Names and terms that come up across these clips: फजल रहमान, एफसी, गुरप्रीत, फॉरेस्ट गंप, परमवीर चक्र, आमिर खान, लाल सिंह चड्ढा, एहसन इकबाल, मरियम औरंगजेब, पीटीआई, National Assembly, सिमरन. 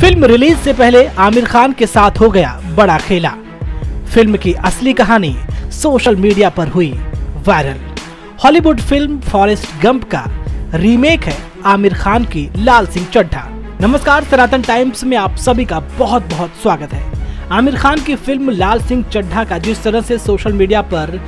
Film release से पहले आमिर खान के साथ हो गया बड़ा खेला। फिल्म की असली कहानी सोशल मीडिया पर हुई viral. Hollywood film फॉरेस्ट गंप का रीमेक है आमिर खान की लाल सिंह चड्ढा। नमस्कार, सनातन टाइम्स में आप सभी का बहुत बहुत स्वागत है। आमिर खान की फिल्म लाल सिंह चड्ढा का जिस तरह से सोशल मीडिया पर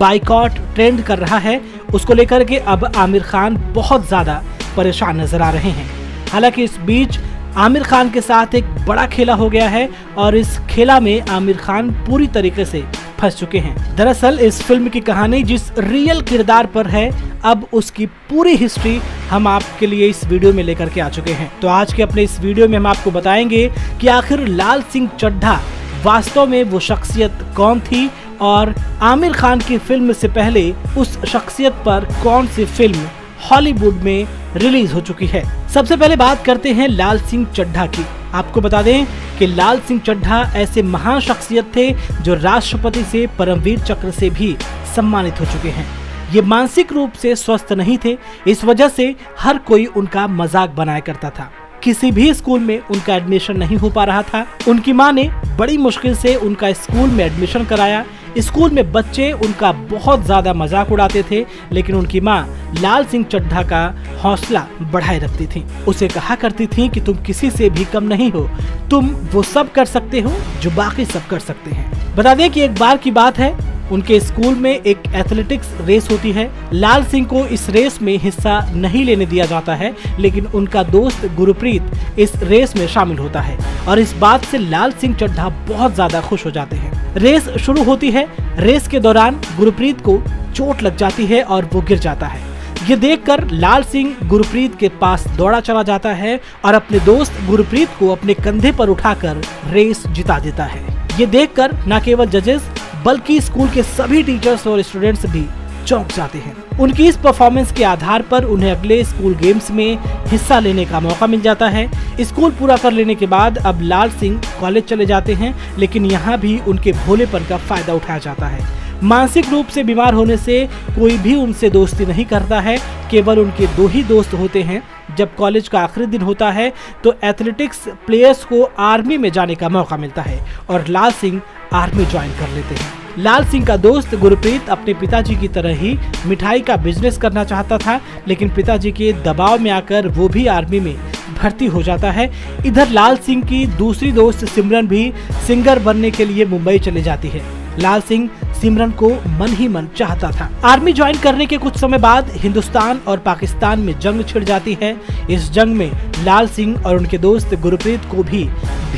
बाइकॉट ट्रेंड कर रहा है, उसको लेकर के अब आमिर खान बहुत ज़्यादा परेशान नजर आ रहे हैं। हालांकि इस बीच आमिर खान के साथ एक बड़ा खेला हो गया है और इस खेला में आमिर खान पूरी तरीके से फंस चुके हैं। दरअसल इस फिल्म की कहानी जिस रियल किरदार पर है, अब उसकी पूरी हिस्ट्री हम आपके लिए इस वीडियो में लेकर के आ चुके हैं। तो आज के अपने इस वीडियो में हम आपको बताएंगे कि आखिर लाल सिंह चड्ढा वास्तव में वो शख्सियत कौन थी और आमिर खान की फिल्म से पहले उस शख्सियत पर कौन सी फिल्म हॉलीवुड में रिलीज हो चुकी है। सबसे पहले बात करते हैं लाल सिंह चड्ढा की। आपको बता दें कि लाल सिंह चड्ढा ऐसे महान शख्सियत थे जो राष्ट्रपति से परमवीर चक्र से भी सम्मानित हो चुके हैं। ये मानसिक रूप से स्वस्थ नहीं थे, इस वजह से हर कोई उनका मजाक बनाया करता था। किसी भी स्कूल में उनका एडमिशन नहीं हो पा रहा था। उनकी मां ने बड़ी मुश्किल से उनका स्कूल में एडमिशन कराया। स्कूल में बच्चे उनका बहुत ज्यादा मजाक उड़ाते थे, लेकिन उनकी मां लाल सिंह चड्ढा का हौसला बढ़ाए रखती थी। उसे कहा करती थी कि तुम किसी से भी कम नहीं हो, तुम वो सब कर सकते हो जो बाकी सब कर सकते हैं। बता दें कि एक बार की बात है, उनके स्कूल में एक एथलेटिक्स रेस होती है। लाल सिंह को इस रेस में हिस्सा नहीं लेने दिया जाता है, लेकिन उनका दोस्त गुरप्रीत इस रेस में शामिल होता है और इस बात से लाल सिंह चड्ढा बहुत ज्यादा खुश हो जाते हैं। रेस शुरू होती है। रेस के दौरान गुरप्रीत को चोट लग जाती है और वो गिर जाता है। ये देखकर लाल सिंह गुरप्रीत के पास दौड़ा चला जाता है और अपने दोस्त गुरप्रीत को अपने कंधे पर उठाकर रेस जिता देता है। ये देखकर न केवल जजेस बल्कि स्कूल के सभी टीचर्स और स्टूडेंट्स भी चौंक जाते हैं। उनकी इस परफॉर्मेंस के आधार पर उन्हें अगले स्कूल गेम्स में हिस्सा लेने का मौका मिल जाता है। स्कूल पूरा कर लेने के बाद अब लाल सिंह कॉलेज चले जाते हैं, लेकिन यहाँ भी उनके भोलेपन का फायदा उठाया जाता है। मानसिक रूप से बीमार होने से कोई भी उनसे दोस्ती नहीं करता है, केवल उनके दो ही दोस्त होते हैं। जब कॉलेज का आखिरी दिन होता है तो एथलेटिक्स प्लेयर्स को आर्मी में जाने का मौका मिलता है और लाल सिंह आर्मी ज्वाइन कर लेते हैं। लाल सिंह का दोस्त गुरप्रीत अपने पिताजी की तरह ही मिठाई का बिजनेस करना चाहता था, लेकिन पिताजी के दबाव में आकर वो भी आर्मी में भर्ती हो जाता है। इधर लाल सिंह की दूसरी दोस्त सिमरन भी सिंगर बनने के लिए मुंबई चले जाती है। लाल सिंह सिमरन को मन ही मन चाहता था। आर्मी ज्वाइन करने के कुछ समय बाद हिंदुस्तान और पाकिस्तान में जंग छिड़ जाती है। इस जंग में लाल सिंह और उनके दोस्त गुरप्रीत को भी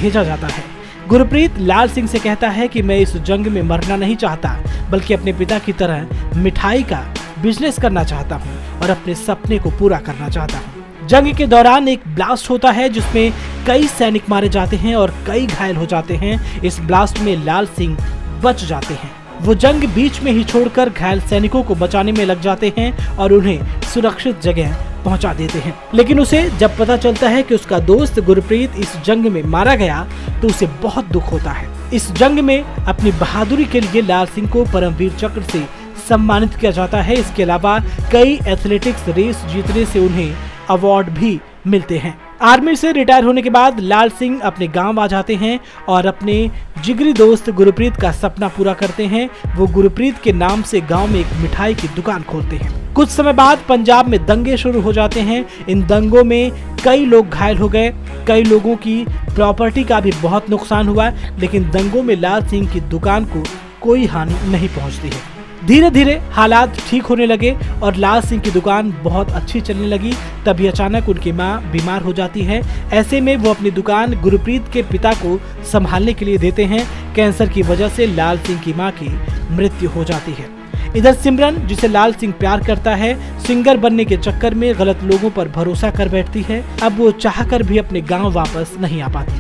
भेजा जाता है। गुरप्रीत लाल सिंह से कहता है कि मैं इस जंग में मरना नहीं चाहता, बल्कि अपने पिता की तरह मिठाई का बिजनेस करना चाहता हूँ और अपने सपने को पूरा करना चाहता हूँ। जंग के दौरान एक ब्लास्ट होता है जिसमें कई सैनिक मारे जाते हैं और कई घायल हो जाते हैं। इस ब्लास्ट में लाल सिंह बच जाते हैं। वो जंग बीच में ही छोड़कर घायल सैनिकों को बचाने में लग जाते हैं और उन्हें सुरक्षित जगह पहुंचा देते हैं। लेकिन उसे जब पता चलता है कि उसका दोस्त गुरप्रीत इस जंग में मारा गया, तो उसे बहुत दुख होता है। इस जंग में अपनी बहादुरी के लिए लाल सिंह को परमवीर चक्र से सम्मानित किया जाता है। इसके अलावा कई एथलेटिक्स रेस जीतने से उन्हें अवार्ड भी मिलते हैं। आर्मी से रिटायर होने के बाद लाल सिंह अपने गांव आ जाते हैं और अपने जिगरी दोस्त गुरप्रीत का सपना पूरा करते हैं। वो गुरप्रीत के नाम से गांव में एक मिठाई की दुकान खोलते हैं। कुछ समय बाद पंजाब में दंगे शुरू हो जाते हैं। इन दंगों में कई लोग घायल हो गए, कई लोगों की प्रॉपर्टी का भी बहुत नुकसान हुआ, लेकिन दंगों में लाल सिंह की दुकान को कोई हानि नहीं पहुँचती है। धीरे धीरे हालात ठीक होने लगे और लाल सिंह की दुकान बहुत अच्छी चलने लगी। तभी अचानक उनकी मां बीमार हो जाती है। ऐसे में वो अपनी दुकान गुरप्रीत के पिता को संभालने के लिए देते हैं। कैंसर की वजह से लाल सिंह की मां की मृत्यु हो जाती है। इधर सिमरन, जिसे लाल सिंह प्यार करता है, सिंगर बनने के चक्कर में गलत लोगों पर भरोसा कर बैठती है। अब वो चाहकर भी अपने गाँव वापस नहीं आ पाती।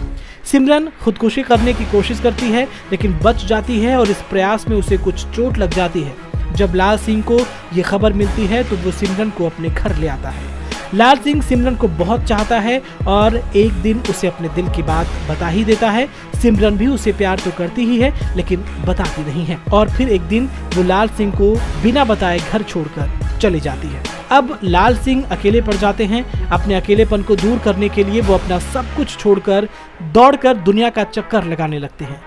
सिमरन खुदकुशी करने की कोशिश करती है, लेकिन बच जाती है और इस प्रयास में उसे कुछ चोट लग जाती है। जब लाल सिंह को ये खबर मिलती है तो वो सिमरन को अपने घर ले आता है। लाल सिंह सिमरन को बहुत चाहता है और एक दिन उसे अपने दिल की बात बता ही देता है। सिमरन भी उसे प्यार तो करती ही है, लेकिन बताती नहीं है। और फिर एक दिन वो लाल सिंह को बिना बताए घर छोड़कर चली जाती है। अब लाल सिंह अकेले पड़ जाते हैं। अपने अकेलेपन को दूर करने के लिए वो अपना सब कुछ छोड़कर दौड़कर दुनिया का चक्कर लगाने लगते हैं।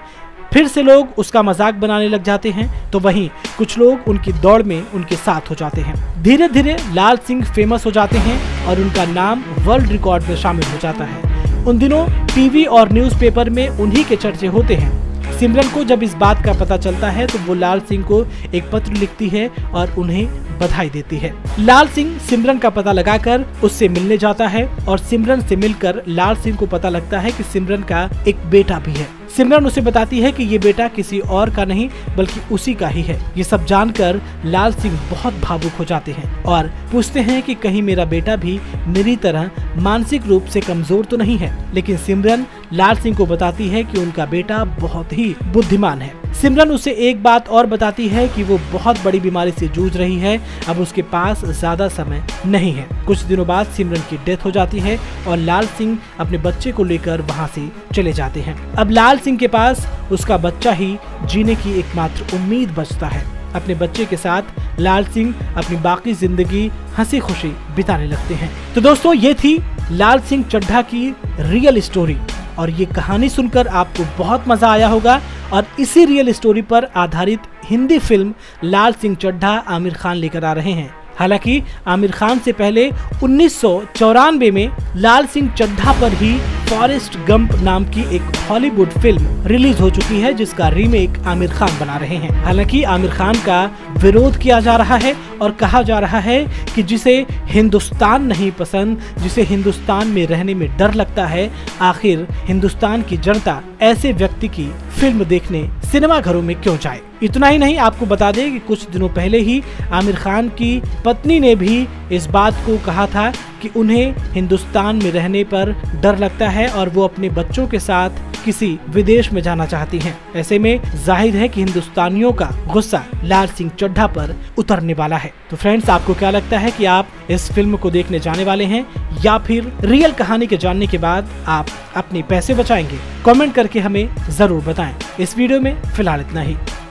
फिर से लोग उसका मजाक बनाने लग जाते हैं, तो वहीं कुछ लोग उनकी दौड़ में उनके साथ हो जाते हैं। धीरे धीरे लाल सिंह फेमस हो जाते हैं और उनका नाम वर्ल्ड रिकॉर्ड में शामिल हो जाता है। उन दिनों टीवी और न्यूज़पेपर में उन्हीं के चर्चे होते हैं। सिमरन को जब इस बात का पता चलता है तो वो लाल सिंह को एक पत्र लिखती है और उन्हें बधाई देती है। लाल सिंह सिमरन का पता लगाकर उससे मिलने जाता है और सिमरन से मिलकर लाल सिंह को पता लगता है कि सिमरन का एक बेटा भी है। सिमरन उसे बताती है कि ये बेटा किसी और का नहीं बल्कि उसी का ही है। ये सब जानकर लाल सिंह बहुत भावुक हो जाते हैं और पूछते हैं कि कहीं मेरा बेटा भी मेरी तरह मानसिक रूप से कमजोर तो नहीं है। लेकिन सिमरन लाल सिंह को बताती है कि उनका बेटा बहुत ही बुद्धिमान है। सिमरन उसे एक बात और बताती है कि वो बहुत बड़ी बीमारी से जूझ रही है, अब उसके पास ज्यादा समय नहीं है। कुछ दिनों बाद सिमरन की डेथ हो जाती है और लाल सिंह अपने बच्चे को लेकर वहाँ से चले जाते हैं। अब लाल सिंह के पास उसका बच्चा ही जीने की एकमात्र उम्मीद बचता है। अपने बच्चे के साथ लाल सिंह अपनी बाकी जिंदगी हंसी खुशी बिताने लगते हैं। तो दोस्तों, ये थी लाल सिंह चड्ढा की रियल स्टोरी और ये कहानी सुनकर आपको बहुत मजा आया होगा। और इसी रियल स्टोरी पर आधारित हिंदी फिल्म लाल सिंह चड्ढा आमिर खान लेकर आ रहे हैं। हालांकि आमिर खान से पहले 1994 में लाल सिंह चड्ढा पर ही फॉरेस्ट गंप नाम की एक हॉलीवुड फिल्म रिलीज हो चुकी है, जिसका रीमेक आमिर खान बना रहे हैं। हालांकि आमिर खान का विरोध किया जा रहा है और कहा जा रहा है कि जिसे हिंदुस्तान नहीं पसंद, जिसे हिंदुस्तान में रहने में डर लगता है, आखिर हिंदुस्तान की जनता ऐसे व्यक्ति की फिल्म देखने सिनेमाघरों में क्यों जाए। इतना ही नहीं, आपको बता दें कि कुछ दिनों पहले ही आमिर खान की पत्नी ने भी इस बात को कहा था कि उन्हें हिंदुस्तान में रहने पर डर लगता है और वो अपने बच्चों के साथ किसी विदेश में जाना चाहती हैं। ऐसे में जाहिर है कि हिंदुस्तानियों का गुस्सा लाल सिंह चड्ढा पर उतरने वाला है। तो फ्रेंड्स, आपको क्या लगता है कि आप इस फिल्म को देखने जाने वाले हैं या फिर रियल कहानी के जानने के बाद आप अपने पैसे बचाएंगे? कमेंट करके हमें जरूर बताएं। इस वीडियो में फिलहाल इतना ही।